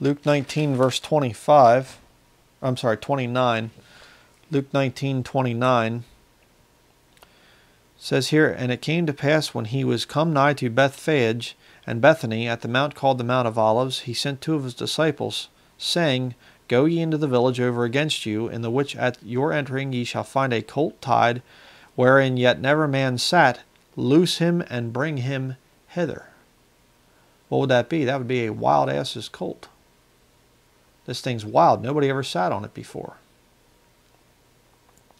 Luke 19, verse 25. I'm sorry, 29. Luke 19, 29 says here, "And it came to pass when he was come nigh to Bethphage and Bethany at the mount called the Mount of Olives, he sent two of his disciples, saying, Go ye into the village over against you, in the which at your entering ye shall find a colt tied, wherein yet never man sat. Loose him and bring him hither." What would that be? That would be a wild ass's colt. This thing's wild. Nobody ever sat on it before.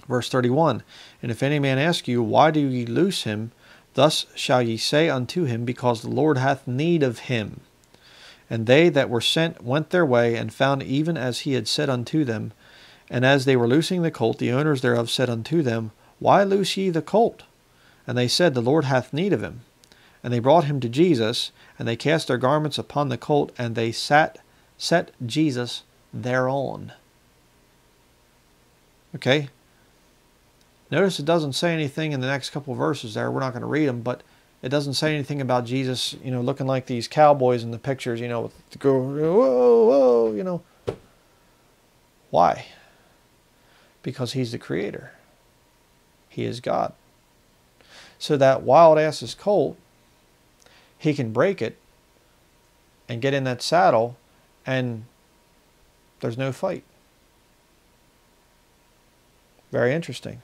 Verse 31, "And if any man ask you, Why do ye loose him? Thus shall ye say unto him, Because the Lord hath need of him. And they that were sent went their way, and found even as he had said unto them. And as they were loosing the colt, the owners thereof said unto them, Why loose ye the colt? And they said, The Lord hath need of him. And they brought him to Jesus, and they cast their garments upon the colt, and they set Jesus thereon." Okay? Notice it doesn't say anything in the next couple verses there. We're not going to read them, but it doesn't say anything about Jesus, you know, looking like these cowboys in the pictures, you know, with the go, whoa, whoa, you know. Why? Because he's the creator. He is God. So that wild ass's colt, he can break it and get in that saddle, and there's no fight. Very interesting.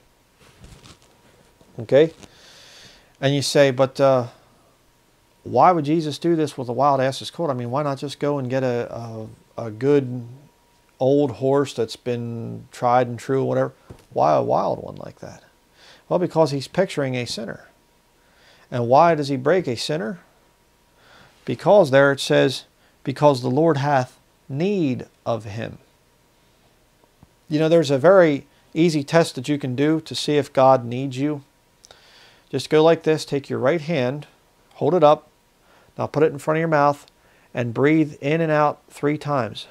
Okay? And you say, but why would Jesus do this with a wild ass's colt? I mean, why not just go and get a good old horse that's been tried and true, whatever? Why a wild one like that? Well, because he's picturing a sinner. And why does he break a sinner? Because there it says, because the Lord hath need of him. You know, there's a very easy test that you can do to see if God needs you. Just go like this, take your right hand, hold it up, now put it in front of your mouth, and breathe in and out 3 times.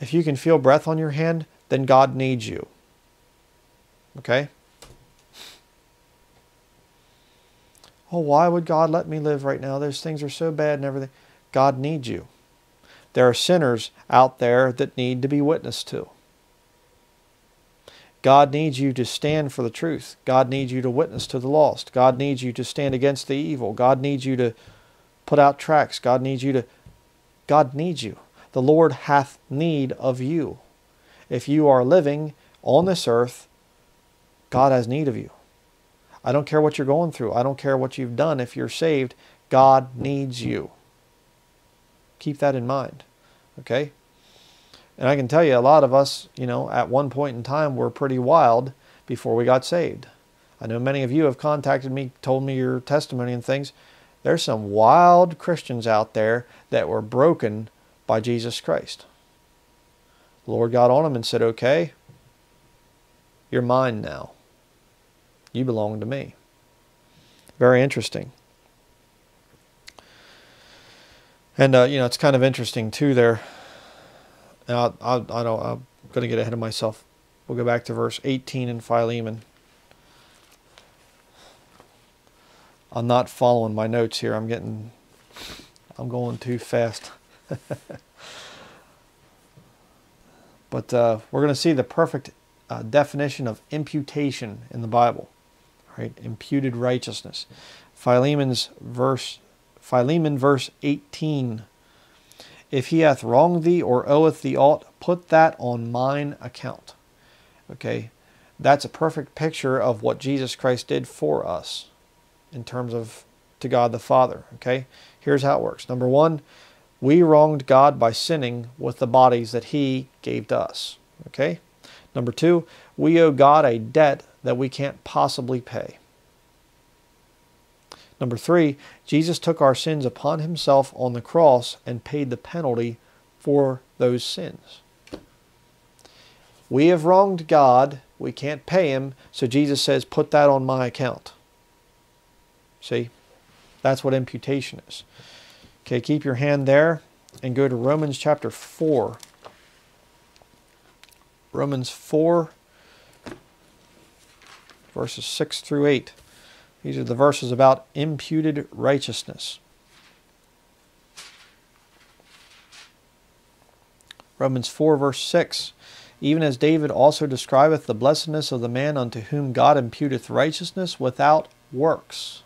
If you can feel breath on your hand, then God needs you. Okay? Oh, why would God let me live right now? Those things are so bad and everything. God needs you. There are sinners out there that need to be witnessed to. God needs you to stand for the truth. God needs you to witness to the lost. God needs you to stand against the evil. God needs you to put out tracts. God needs you to... God needs you. The Lord hath need of you. If you are living on this earth, God has need of you. I don't care what you're going through. I don't care what you've done. If you're saved, God needs you. Keep that in mind. Okay? And I can tell you, a lot of us, you know, at one point in time, were pretty wild before we got saved. I know many of you have contacted me, told me your testimony and things. There's some wild Christians out there that were broken by Jesus Christ. The Lord got on them and said, okay, you're mine now. You belong to me. Very interesting. And, you know, it's kind of interesting, too, there. Now, I'm going to get ahead of myself. We'll go back to verse 18 in Philemon. I'm not following my notes here. I'm going too fast. But we're going to see the perfect definition of imputation in the Bible. Right? Imputed righteousness. Philemon verse 18. If he hath wronged thee or oweth thee aught, put that on mine account. Okay, that's a perfect picture of what Jesus Christ did for us in terms of to God the Father. Okay, here's how it works. Number one, we wronged God by sinning with the bodies that he gave to us. Okay, number two, we owe God a debt that we can't possibly pay. Number three, Jesus took our sins upon himself on the cross and paid the penalty for those sins. We have wronged God. We can't pay him. So Jesus says, put that on my account. See? That's what imputation is. Okay, keep your hand there and go to Romans chapter 4. Romans 4, verses 6 through 8. These are the verses about imputed righteousness. Romans 4, verse 6. Even as David also describeth the blessedness of the man unto whom God imputeth righteousness without works,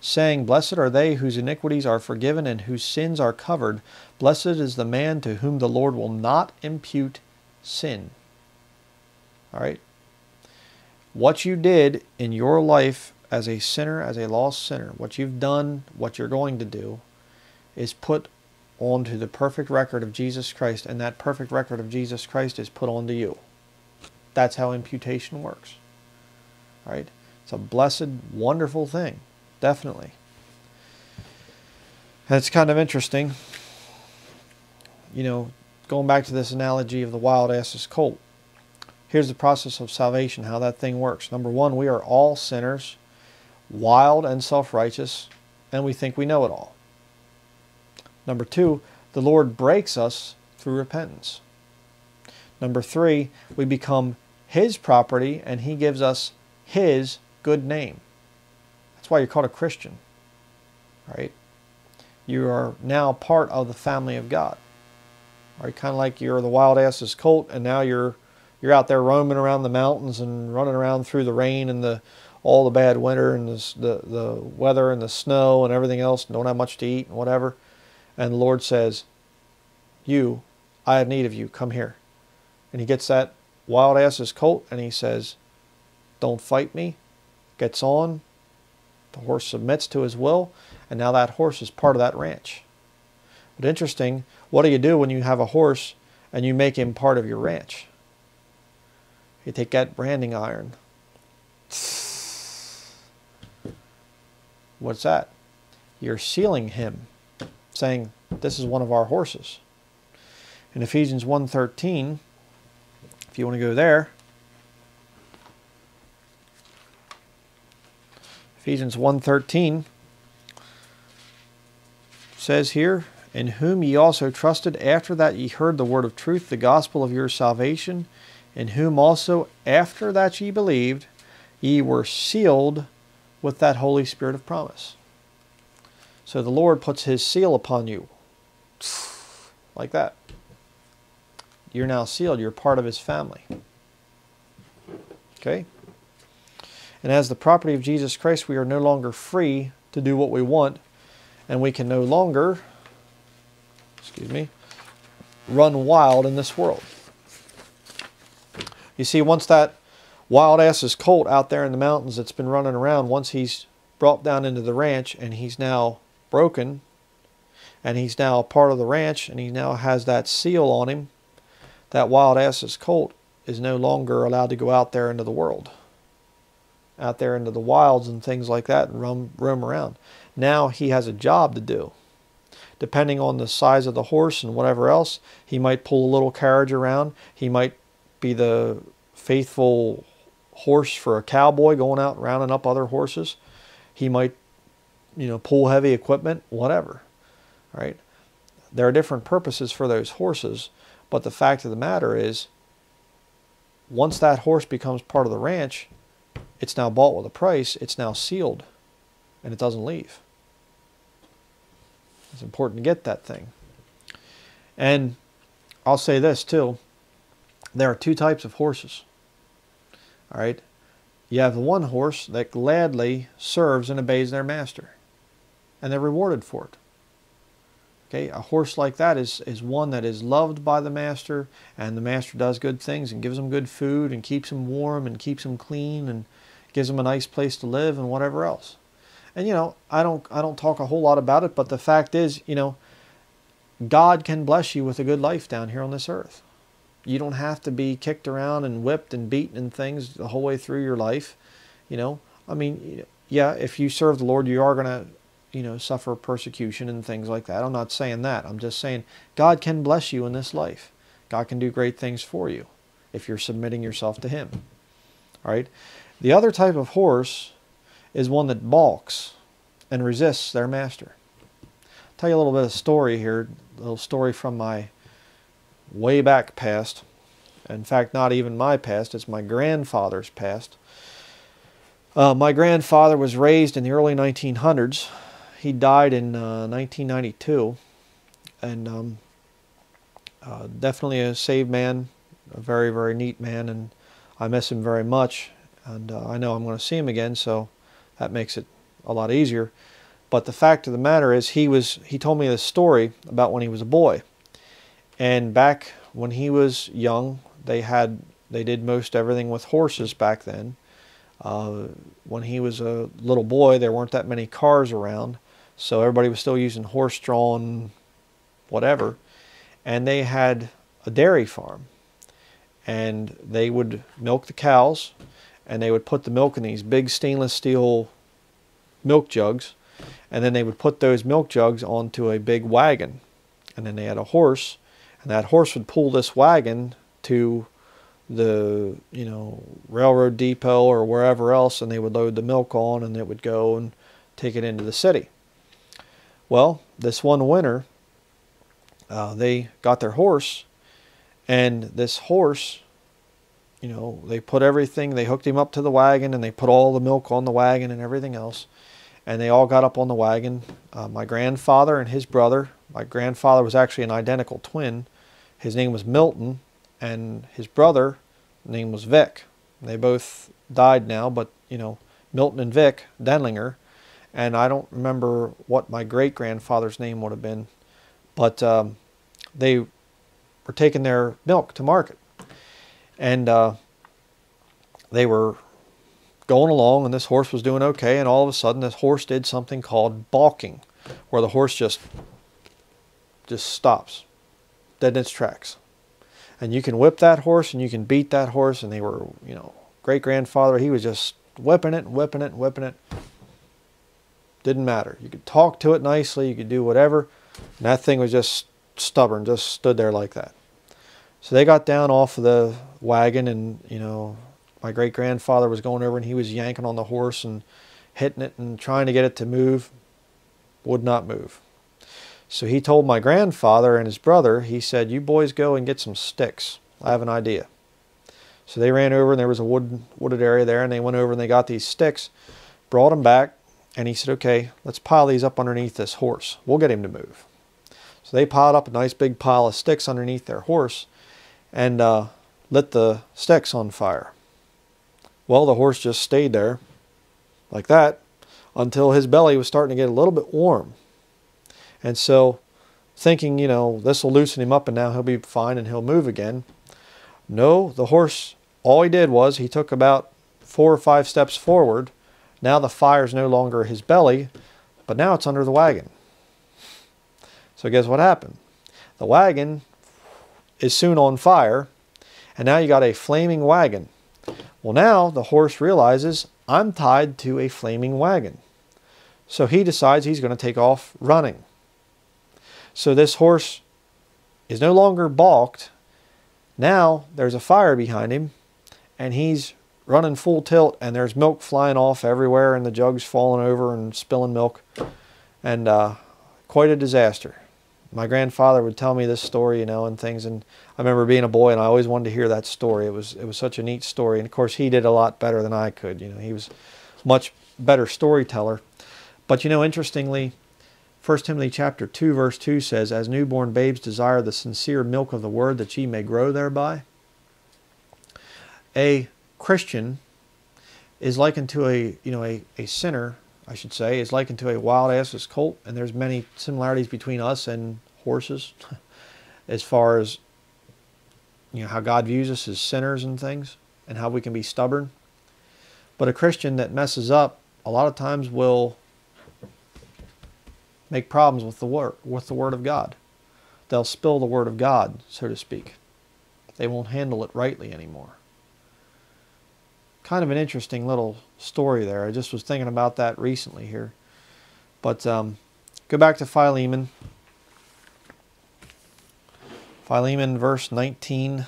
saying, Blessed are they whose iniquities are forgiven and whose sins are covered. Blessed is the man to whom the Lord will not impute sin. All right. What you did in your life as a sinner, as a lost sinner, what you've done, what you're going to do, is put onto the perfect record of Jesus Christ, and that perfect record of Jesus Christ is put onto you. That's how imputation works. All right? It's a blessed, wonderful thing, definitely. And it's kind of interesting, you know, going back to this analogy of the wild ass's colt. Here's the process of salvation, how that thing works. Number one, we are all sinners, wild and self-righteous, and we think we know it all. Number two, the Lord breaks us through repentance. Number three, we become His property and He gives us His good name. That's why you're called a Christian, right? You are now part of the family of God, right? Kind of like you're the wild ass's colt, and now you're out there roaming around the mountains and running around through the rain and all the bad winter and the weather and the snow and everything else, and don't have much to eat and whatever. And the Lord says, you, I have need of you, come here. And He gets that wild ass's colt and He says, don't fight me. Gets on, the horse submits to His will, and now that horse is part of that ranch. But interesting, what do you do when you have a horse and you make him part of your ranch? You take that branding iron. What's that? You're sealing him, saying, this is one of our horses. In Ephesians 1:13, if you want to go there, Ephesians 1:13 says here, in whom ye also trusted after that ye heard the word of truth, the gospel of your salvation, in whom also after that ye believed, ye were sealed with that Holy Spirit of promise. So the Lord puts His seal upon you, like that. You're now sealed. You're part of His family. Okay? And as the property of Jesus Christ, we are no longer free to do what we want, and we can no longer, run wild in this world. You see, once that wild ass's colt out there in the mountains that's been running around, once he's brought down into the ranch and he's now broken and he's now part of the ranch and he now has that seal on him, that wild ass's colt is no longer allowed to go out there into the world, out there into the wilds and things like that, and roam around. Now he has a job to do. Depending on the size of the horse and whatever else, he might pull a little carriage around. He might be the faithful horse for a cowboy going out rounding up other horses. He might, you know, pull heavy equipment, whatever, right? There are different purposes for those horses, but the fact of the matter is, once that horse becomes part of the ranch, it's now bought with a price, it's now sealed, and it doesn't leave. It's important to get that thing. And I'll say this too, there are two types of horses, all right? You have the one horse that gladly serves and obeys their master, and they're rewarded for it. Okay, a horse like that is one that is loved by the master, and the master does good things and gives them good food and keeps them warm and keeps them clean and gives them a nice place to live and whatever else. And you know, I don't talk a whole lot about it, but the fact is, you know, God can bless you with a good life down here on this earth. You don't have to be kicked around and whipped and beaten and things the whole way through your life, you know. I mean, yeah, if you serve the Lord, you are going to, you know, suffer persecution and things like that. I'm not saying that. I'm just saying God can bless you in this life. God can do great things for you if you're submitting yourself to Him, all right? The other type of horse is one that balks and resists their master. I'll tell you a little bit of story here, a little story from my way back past. In fact, not even my past, it's my grandfather's past. My grandfather was raised in the early 1900s. He died in 1992. And Definitely a saved man, a very, very neat man, and I miss him very much. And I know I'm going to see him again, so that makes it a lot easier. But the fact of the matter is, he told me this story about when he was a boy. And back when he was young, they did most everything with horses back then. When he was a little boy, there weren't that many cars around, so everybody was still using horse-drawn whatever. And they had a dairy farm, and they would milk the cows, and they would put the milk in these big stainless steel milk jugs, and then they would put those milk jugs onto a big wagon. And then they had a horse, and that horse would pull this wagon to the, you know, railroad depot or wherever else, and they would load the milk on, and it would go and take it into the city. Well, this one winter, they got their horse, and this horse, you know, they put everything, they hooked him up to the wagon, and they put all the milk on the wagon and everything else, and they all got up on the wagon. My grandfather and his brother, my grandfather was actually an identical twin, his name was Milton, and his brother, name was Vic. They both died now, but, you know, Milton and Vic, Denlinger, and I don't remember what my great-grandfather's name would have been, but they were taking their milk to market. And they were going along, and this horse was doing okay, and all of a sudden this horse did something called balking, where the horse just stops, dead in its tracks. And you can whip that horse, and you can beat that horse, and they were, you know, great-grandfather, he was just whipping it and whipping it and whipping it. Didn't matter. You could talk to it nicely, you could do whatever, and that thing was just stubborn, just stood there like that. So they got down off of the wagon, and, you know, my great-grandfather was going over, and he was yanking on the horse and hitting it and trying to get it to move. Would not move. So he told my grandfather and his brother, he said, "You boys go and get some sticks. I have an idea." So they ran over, and there was a wooded area there, and they went over and they got these sticks, brought them back, and he said, "Okay, let's pile these up underneath this horse. We'll get him to move." So they piled up a nice big pile of sticks underneath their horse and lit the sticks on fire. Well, the horse just stayed there like that until his belly was starting to get a little bit warm. And so, thinking, you know, this will loosen him up and now he'll be fine and he'll move again. No, the horse, all he did was he took about 4 or 5 steps forward. Now the fire's no longer his belly, but now it's under the wagon. So guess what happened? The wagon is soon on fire, and now you got a flaming wagon. Well, now the horse realizes, I'm tied to a flaming wagon. So he decides he's going to take off running. So this horse is no longer balked. Now there's a fire behind him, and he's running full tilt, and there's milk flying off everywhere, and the jug's falling over and spilling milk. And quite a disaster. My grandfather would tell me this story, you know, and things, and I remember being a boy, and I always wanted to hear that story. It was such a neat story, and of course he did a lot better than I could. You know, he was a much better storyteller. But, you know, interestingly, 1 Timothy chapter 2, verse 2 says, "As newborn babes desire the sincere milk of the word, that ye may grow thereby." A Christian is likened to a, you know, a sinner, I should say, is likened to a wild ass's colt, and there's many similarities between us and horses as far as, you know, how God views us as sinners and things, and how we can be stubborn. But a Christian that messes up a lot of times will make problems with the Word of God. They'll spill the Word of God, so to speak. They won't handle it rightly anymore. Kind of an interesting little story there. I just was thinking about that recently here. But go back to Philemon. Philemon verse 19.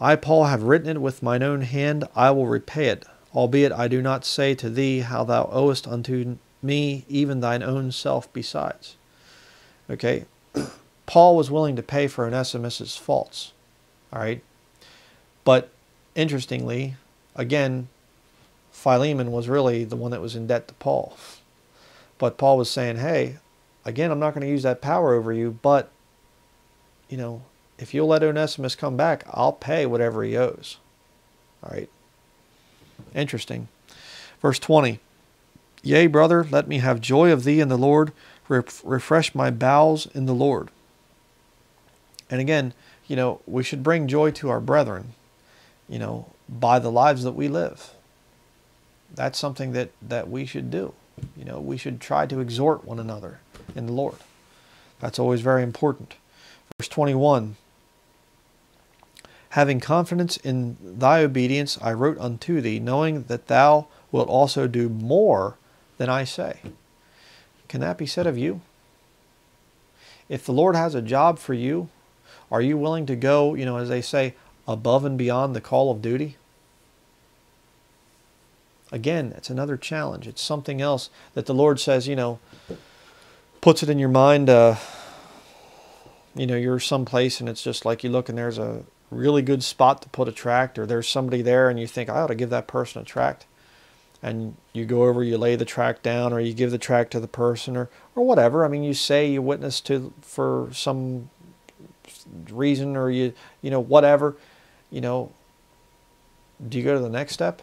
"I, Paul, have written it with mine own hand. I will repay it, albeit I do not say to thee how thou owest unto me, even thine own self besides." Okay, Paul was willing to pay for Onesimus' faults, all right? But interestingly, again, Philemon was really the one that was in debt to Paul. But Paul was saying, hey, again, I'm not going to use that power over you, but you know, if you'll let Onesimus come back, I'll pay whatever he owes. All right. Interesting. Verse 20. Yea, brother, let me have joy of thee in the Lord. Refresh my bowels in the Lord. And again, you know, we should bring joy to our brethren, you know, by the lives that we live. That's something that we should do. You know, we should try to exhort one another in the Lord. That's always very important. Verse 21. Having confidence in thy obedience, I wrote unto thee, knowing that thou wilt also do more than I say. Can that be said of you? If the Lord has a job for you, are you willing to go, you know, as they say, above and beyond the call of duty? Again, it's another challenge. It's something else that the Lord says, you know, puts it in your mind. You know, you're someplace and it's just like you look and there's a really good spot to put a tract, or there's somebody there and you think, I ought to give that person a tract. And you go over, you lay the tract down, or you give the tract to the person, or whatever. I mean, you say you witness to for some reason, or you know, whatever. You know, do you go to the next step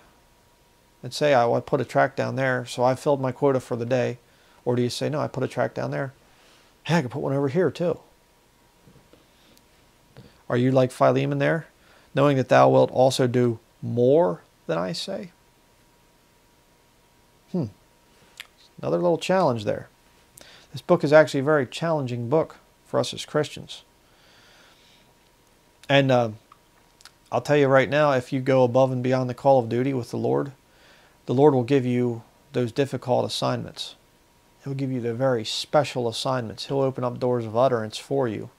and say, I put a tract down there, so I filled my quota for the day? Or do you say, no, I put a tract down there. Hey, I can put one over here too. Are you like Philemon there, knowing that thou wilt also do more than I say? Another little challenge there. This book is actually a very challenging book for us as Christians. And I'll tell you right now, if you go above and beyond the call of duty with the Lord will give you those difficult assignments. He'll give you the very special assignments. He'll open up doors of utterance for you.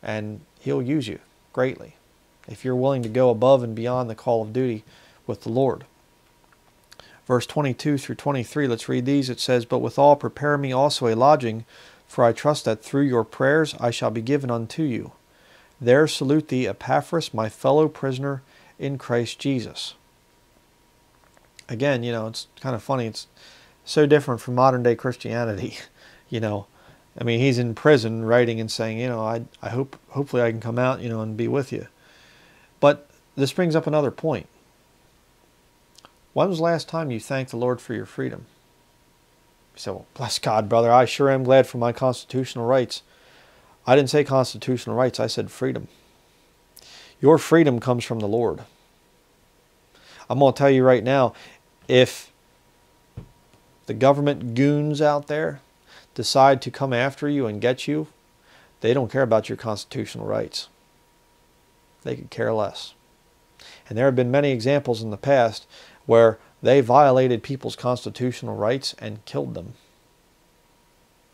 And He'll use you greatly if you're willing to go above and beyond the call of duty with the Lord. Verse 22 through 23, let's read these. It says, But withal prepare me also a lodging, for I trust that through your prayers I shall be given unto you. There salute thee, Epaphras, my fellow prisoner in Christ Jesus. Again, you know, it's kind of funny. It's so different from modern day Christianity. You know, I mean, he's in prison writing and saying, you know, I hopefully I can come out, you know, and be with you. But this brings up another point. When was the last time you thanked the Lord for your freedom? You say, well, bless God, brother. I sure am glad for my constitutional rights. I didn't say constitutional rights. I said freedom. Your freedom comes from the Lord. I'm going to tell you right now, if the government goons out there decide to come after you and get you, they don't care about your constitutional rights. They could care less. And there have been many examples in the past where they violated people's constitutional rights and killed them.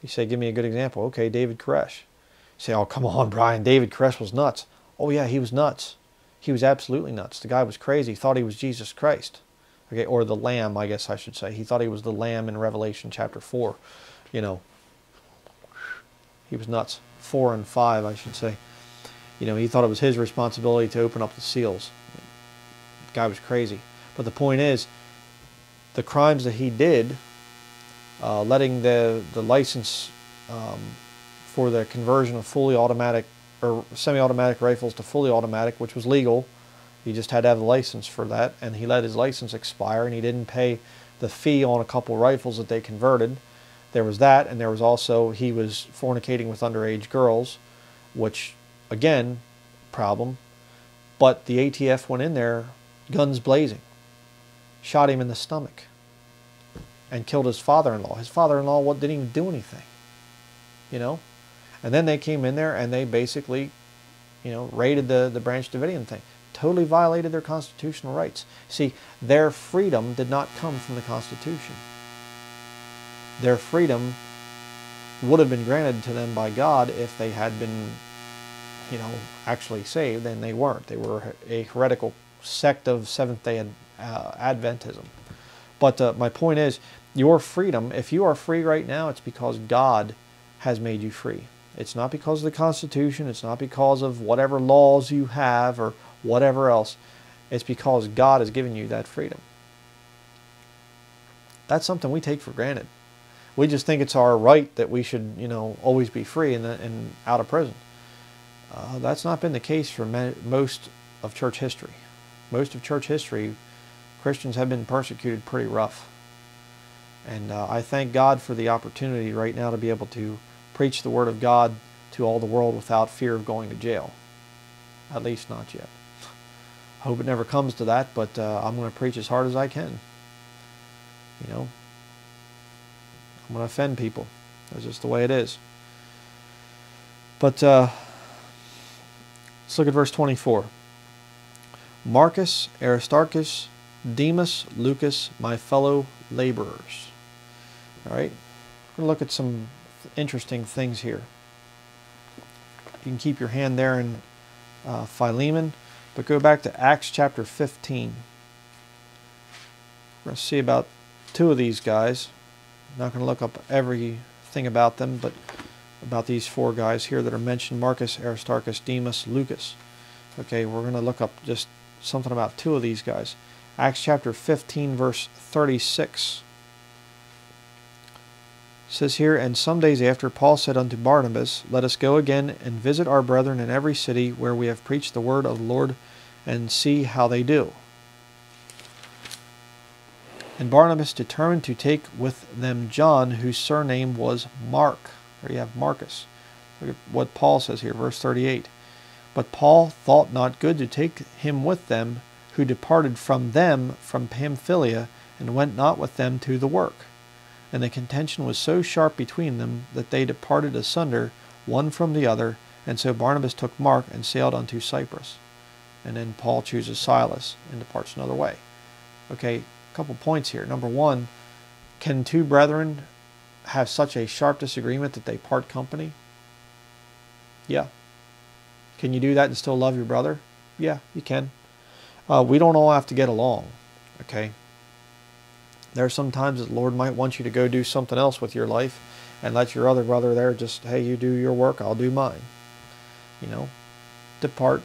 You say, give me a good example. Okay, David Koresh. You say, oh, come on, Brian. David Koresh was nuts. Oh, yeah, he was nuts. He was absolutely nuts. The guy was crazy. He thought he was Jesus Christ. Okay, or the Lamb, I guess I should say. He thought he was the Lamb in Revelation chapter 4. You know, he was nuts. 4 and 5, I should say. You know, he thought it was his responsibility to open up the seals. The guy was crazy. But the point is, the crimes that he did, letting the license for the conversion of fully automatic or semi-automatic rifles to fully automatic, which was legal, he just had to have a license for that, and he let his license expire, and he didn't pay the fee on a couple rifles that they converted. There was that, and there was also he was fornicating with underage girls, which, again, problem. But the ATF went in there, guns blazing, shot him in the stomach, and killed his father-in-law. His father-in-law didn't even do anything, you know. And then they came in there and they basically, you know, raided the Branch Davidian thing. Totally violated their constitutional rights. See, their freedom did not come from the Constitution. Their freedom would have been granted to them by God if they had been, you know, actually saved, and they weren't. They were a heretical sect of Seventh-day Adventism. But my point is, your freedom, if you are free right now, it's because God has made you free. It's not because of the Constitution. It's not because of whatever laws you have or whatever else. It's because God has given you that freedom. That's something we take for granted. We just think it's our right that we should, you know, always be free and out of prison. That's not been the case for most of church history. Most of church history, Christians have been persecuted pretty rough. And I thank God for the opportunity right now to be able to preach the Word of God to all the world without fear of going to jail. At least not yet. I hope it never comes to that, but I'm going to preach as hard as I can. You know, I'm going to offend people. That's just the way it is. But let's look at verse 24. Marcus, Aristarchus, Demas, Lucas, my fellow laborers. All right, we're going to look at some interesting things here. You can keep your hand there in Philemon, but go back to Acts chapter 15. We're going to see about two of these guys. I'm not going to look up everything about them, but about these four guys here that are mentioned, Marcus, Aristarchus, Demas, Lucas. Okay, we're going to look up just something about two of these guys. Acts chapter 15, verse 36. It says here, and some days after, Paul said unto Barnabas, let us go again and visit our brethren in every city where we have preached the word of the Lord, and see how they do. And Barnabas determined to take with them John, whose surname was Mark. There you have Marcus. Look at what Paul says here, verse 38. But Paul thought not good to take him with them, who departed from them from Pamphylia, and went not with them to the work. And the contention was so sharp between them that they departed asunder, one from the other. And so Barnabas took Mark and sailed unto Cyprus. And then Paul chooses Silas and departs another way. Okay, a couple points here. Number one, can two brethren have such a sharp disagreement that they part company? Yeah. Can you do that and still love your brother? Yeah, you can. We don't all have to get along, okay? There are some times that the Lord might want you to go do something else with your life and let your other brother there just, hey, you do your work, I'll do mine. You know, depart,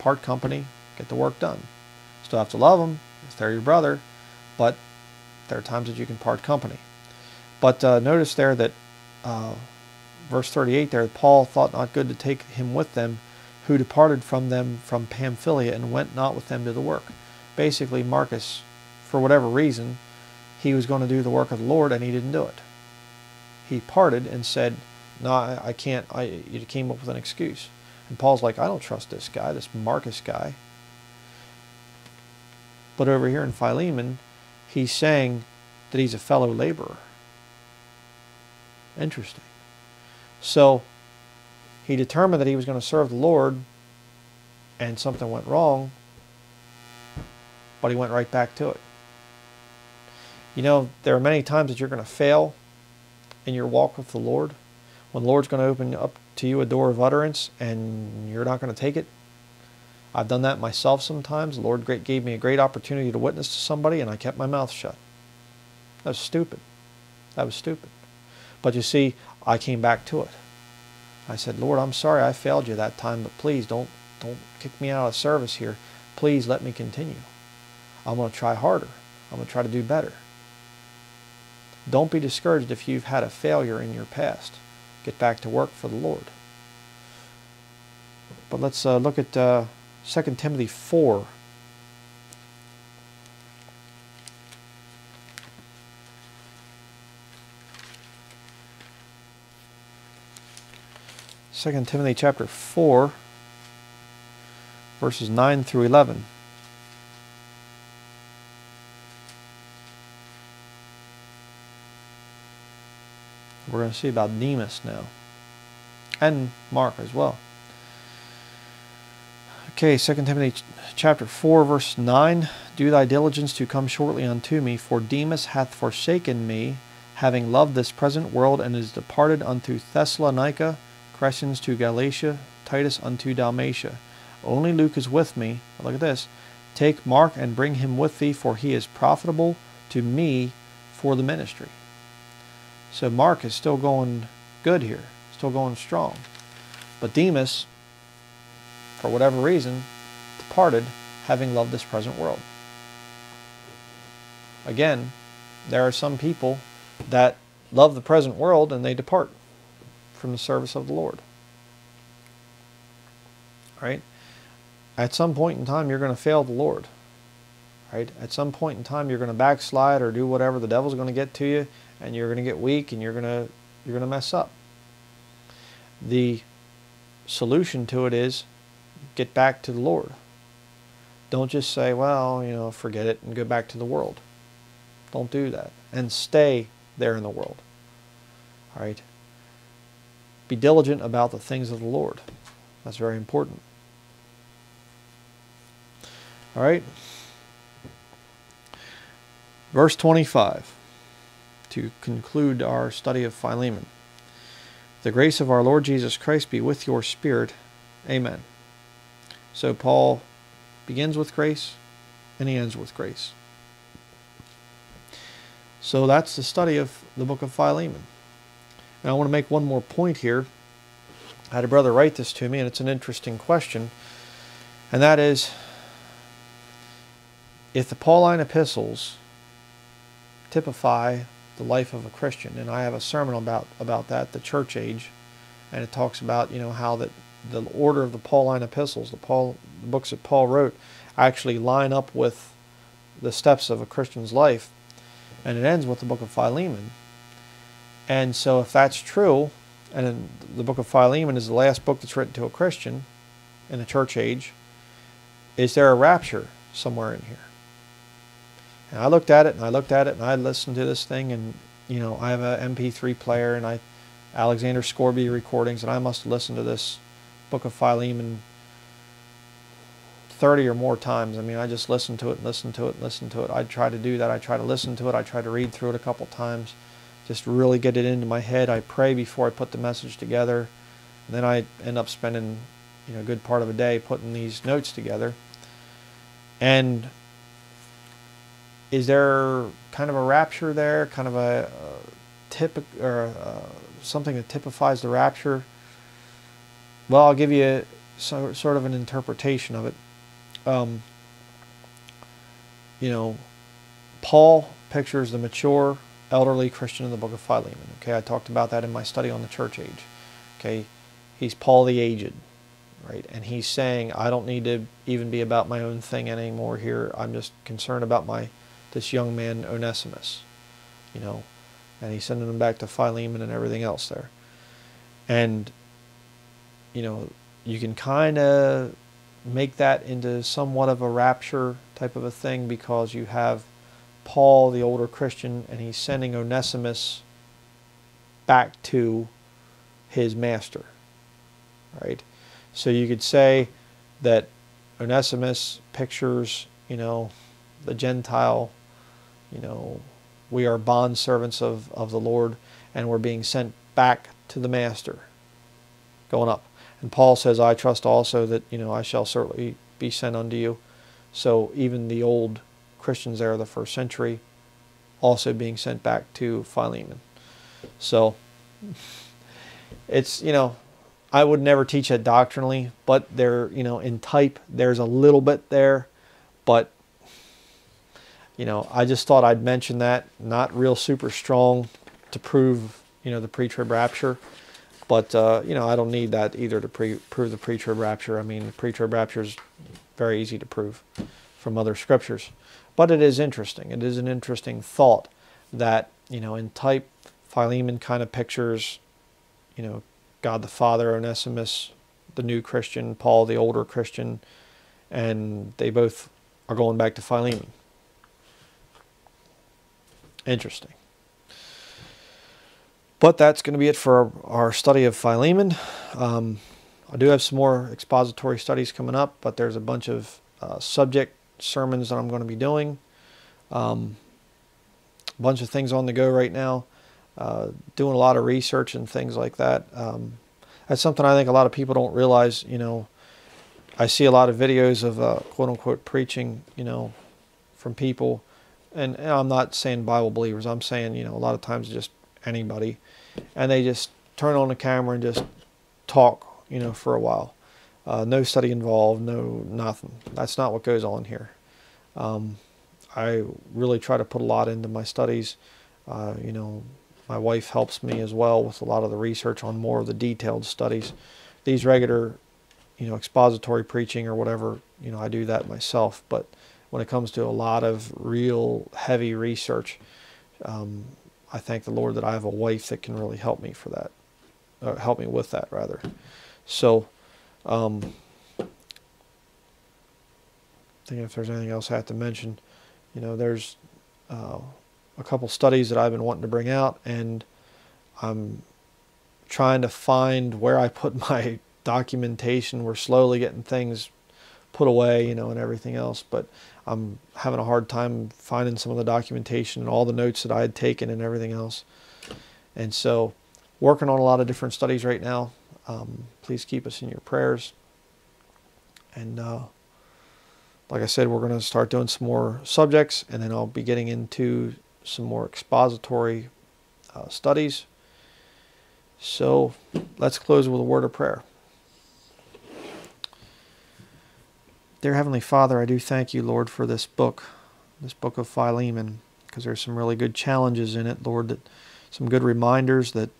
part company, get the work done. Still have to love them, if they're your brother, but there are times that you can part company. But notice there that verse 38 there, Paul thought not good to take him with them, who departed from them from Pamphylia and went not with them to the work. Basically, Marcus, for whatever reason, he was going to do the work of the Lord and he didn't do it. He parted and said, no, I can't. He came up with an excuse. And Paul's like, I don't trust this guy, this Marcus guy. But over here in Philemon, he's saying that he's a fellow laborer. Interesting. So he determined that he was going to serve the Lord, and something went wrong, but he went right back to it. You know, there are many times that you're going to fail in your walk with the Lord, when the Lord's going to open up to you a door of utterance and you're not going to take it. I've done that myself sometimes. The Lord gave me a great opportunity to witness to somebody and I kept my mouth shut. That was stupid. That was stupid. But you see, I came back to it. I said, Lord, I'm sorry I failed you that time, but please don't kick me out of service here. Please let me continue. I'm going to try harder. I'm going to try to do better. Don't be discouraged if you've had a failure in your past. Get back to work for the Lord. But let's look at 2 Timothy 4. Second Timothy chapter 4, verses 9 through 11. We're going to see about Demas now, and Mark as well. Okay, 2 Timothy chapter 4, verse 9. Do thy diligence to come shortly unto me, for Demas hath forsaken me, having loved this present world, and is departed unto Thessalonica, Crescens to Galatia, Titus unto Dalmatia. Only Luke is with me. Look at this. Take Mark and bring him with thee, for he is profitable to me for the ministry. So Mark is still going good here, still going strong. But Demas, for whatever reason, departed, having loved this present world. Again, there are some people that love the present world and they depart from the service of the Lord. right? At some point in time, you're going to fail the Lord, right? At some point in time, you're going to backslide or do whatever. The devil's going to get to you, and you're going to get weak, and you're going to mess up. The solution to it is get back to the Lord. Don't just say, well, you know, forget it and go back to the world. Don't do that. And stay there in the world. All right? Be diligent about the things of the Lord. That's very important. All right? Verse 25, to conclude our study of Philemon. The grace of our Lord Jesus Christ be with your spirit. Amen. So Paul begins with grace, and he ends with grace. So that's the study of the book of Philemon. Now I want to make one more point here. I had a brother write this to me, and it's an interesting question. And that is, if the Pauline epistles typify the life of a Christian, and I have a sermon about that, the church age, and it talks about, you know, how that the order of the Pauline epistles, the books that Paul wrote, actually line up with the steps of a Christian's life, and it ends with the book of Philemon. And so if that's true, and the book of Philemon is the last book that's written to a Christian in the church age, is there a rapture somewhere in here? And I looked at it, and I looked at it, and I listened to this thing, and, you know, I have an MP3 player, and Alexander Scorby recordings, and I must listen to this book of Philemon 30 or more times. I mean, I just listened to it, and listened to it, and listened to it. I try to do that. I try to listen to it. I try to read through it a couple times, just really get it into my head. I pray before I put the message together, and then I end up spending, you know, a good part of a day putting these notes together. And is there kind of a rapture there, kind of a something that typifies the rapture? Well, I'll give you sort of an interpretation of it. You know, Paul pictures the mature, elderly Christian in the book of Philemon. Okay, I talked about that in my study on the church age. Okay, he's Paul the aged, right? And he's saying, I don't need to even be about my own thing anymore here. I'm just concerned about this young man Onesimus, you know, and he's sending him back to Philemon and everything else there. And, you know, you can kind of make that into somewhat of a rapture type of a thing, because you have Paul, the older Christian, and he's sending Onesimus back to his master, right? So you could say that Onesimus pictures, you know, the Gentile, you know, we are bondservants of the Lord, and we're being sent back to the master, going up. And Paul says, I trust also that, you know, I shall certainly be sent unto you. So even the old Christians there of the first century also being sent back to Philemon. So it's, you know, I would never teach that doctrinally, but there, you know, in type, there's a little bit there, but, you know, I just thought I'd mention that. Not real super strong to prove, you know, the pre-trib rapture, but, you know, I don't need that either to prove the pre-trib rapture. I mean, the pre-trib rapture is very easy to prove from other scriptures, but it is interesting. It is an interesting thought that, you know, in type, Philemon kind of pictures, you know, God the Father, Onesimus, the new Christian, Paul, the older Christian, and they both are going back to Philemon. Interesting. But that's going to be it for our study of Philemon. I do have some more expository studies coming up, but there's a bunch of subject sermons that I'm going to be doing. A bunch of things on the go right now. Doing a lot of research and things like that. That's something I think a lot of people don't realize. You know, I see a lot of videos of quote-unquote preaching, you know, from people, and I'm not saying Bible believers, I'm saying, you know, a lot of times just anybody, and they just turn on the camera and just talk, you know, for a while. No study involved, no nothing. That's not what goes on here. I really try to put a lot into my studies, you know. My wife helps me as well with a lot of the research on more of the detailed studies. These regular, expository preaching or whatever, I do that myself. But when it comes to a lot of real heavy research, I thank the Lord that I have a wife that can really help me for that, or help me with that rather. So, thinking if there's anything else I have to mention, there's a couple studies that I've been wanting to bring out, and I'm trying to find where I put my documentation. We're slowly getting things put away, and everything else, but I'm having a hard time finding some of the documentation and all the notes that I had taken and everything else. And so, working on a lot of different studies right now. Please keep us in your prayers. And like I said, we're going to start doing some more subjects, and then I'll be getting into some more expository studies. So let's close with a word of prayer. Dear Heavenly Father, I do thank you, Lord, for this book of Philemon, because there's some really good challenges in it, Lord, that some good reminders that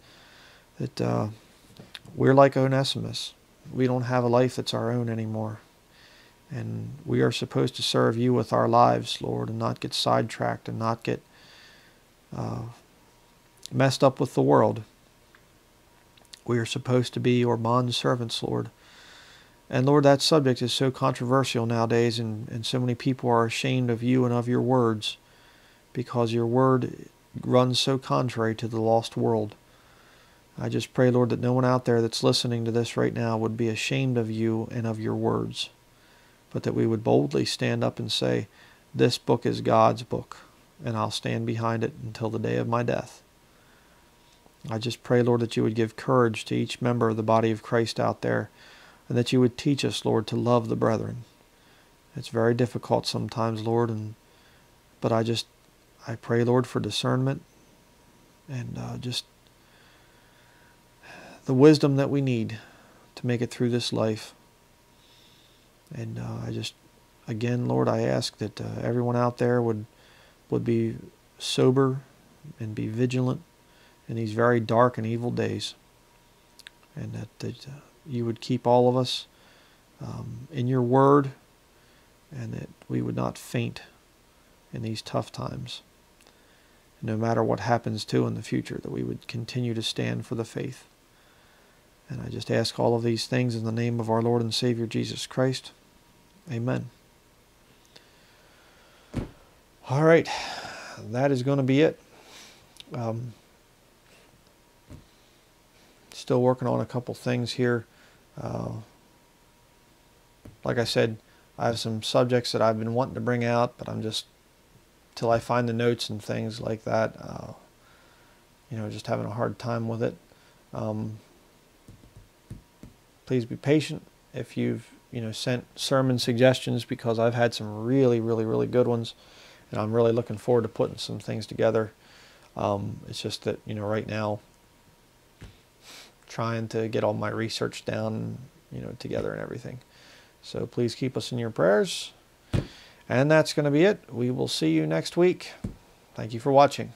we're like Onesimus. We don't have a life that's our own anymore. And we are supposed to serve you with our lives, Lord, and not get sidetracked and not get messed up with the world. We are supposed to be your bond servants, Lord. And Lord, that subject is so controversial nowadays, and so many people are ashamed of you and of your words, because your word runs so contrary to the lost world. I just pray, Lord, that no one out there that's listening to this right now would be ashamed of you and of your words, but that we would boldly stand up and say, this book is God's book, and I'll stand behind it until the day of my death. I just pray, Lord, that you would give courage to each member of the body of Christ out there, and that you would teach us, Lord, to love the brethren. It's very difficult sometimes, Lord, but I pray, Lord, for discernment and just the wisdom that we need to make it through this life. And I just, again, Lord, I ask that everyone out there would be sober and be vigilant in these very dark and evil days, and that you would keep all of us in your word, and that we would not faint in these tough times. No matter what happens to in the future, that we would continue to stand for the faith. And I just ask all of these things in the name of our Lord and Savior Jesus Christ. Amen. All right, that is going to be it. Still working on a couple things here. Like I said, I have some subjects that I've been wanting to bring out, but I'm just, till I find the notes and things like that, just having a hard time with it. Please be patient if you've, sent sermon suggestions, because I've had some really, really, really good ones, and I'm really looking forward to putting some things together. It's just that, right now, trying to get all my research down, together and everything. So please keep us in your prayers. And that's going to be it. We will see you next week. Thank you for watching.